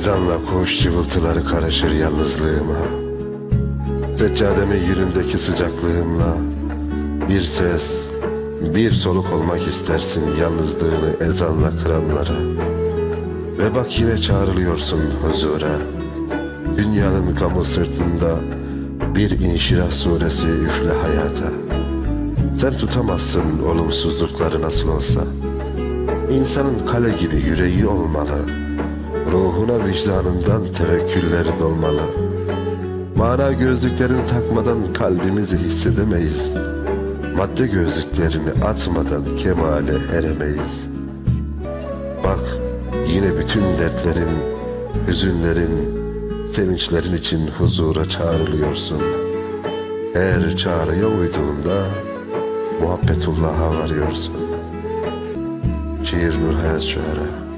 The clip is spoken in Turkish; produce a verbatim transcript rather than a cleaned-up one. Ezanla kuş cıvıltıları karışır yalnızlığıma. Seccademi yürümdeki sıcaklığımla, bir ses, bir soluk olmak istersin yalnızlığını ezanla kıranlara. Ve bak yine çağrılıyorsun huzura. Dünyanın gamı sırtında bir inşirah suresi üfle hayata. Sen tutamazsın olumsuzlukları nasıl olsa. İnsanın kale gibi yüreği olmalı. Ruhuna vicdanından tevekkülleri dolmalı. Mana gözlüklerini takmadan kalbimizi hissedemeyiz. Madde gözlüklerini atmadan kemale eremeyiz. Bak yine bütün dertlerin, hüzünlerin, sevinçlerin için huzura çağrılıyorsun. Eğer çağrıya uyduğunda muhabbetullah'a varıyorsun. Şiir Nurhayat Şuara.